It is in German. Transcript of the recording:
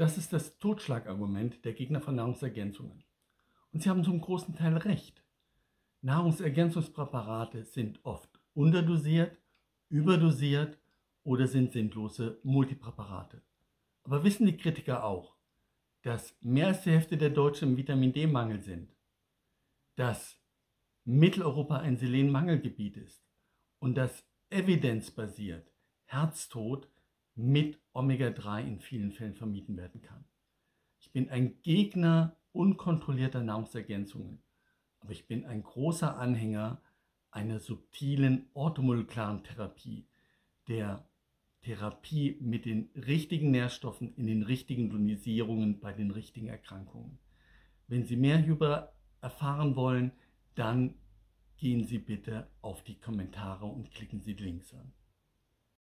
Das ist das Totschlagargument der Gegner von Nahrungsergänzungen. Und sie haben zum großen Teil recht. Nahrungsergänzungspräparate sind oft unterdosiert, überdosiert oder sind sinnlose Multipräparate. Aber wissen die Kritiker auch, dass mehr als die Hälfte der Deutschen im Vitamin-D-Mangel sind, dass Mitteleuropa ein Selenmangelgebiet ist und dass evidenzbasiert Herztod mit Omega-3 in vielen Fällen vermieden werden kann. Ich bin ein Gegner unkontrollierter Nahrungsergänzungen, aber ich bin ein großer Anhänger einer subtilen orthomolekularen Therapie, der Therapie mit den richtigen Nährstoffen in den richtigen Dosierungen bei den richtigen Erkrankungen. Wenn Sie mehr darüber erfahren wollen, dann gehen Sie bitte auf die Kommentare und klicken Sie die Links an.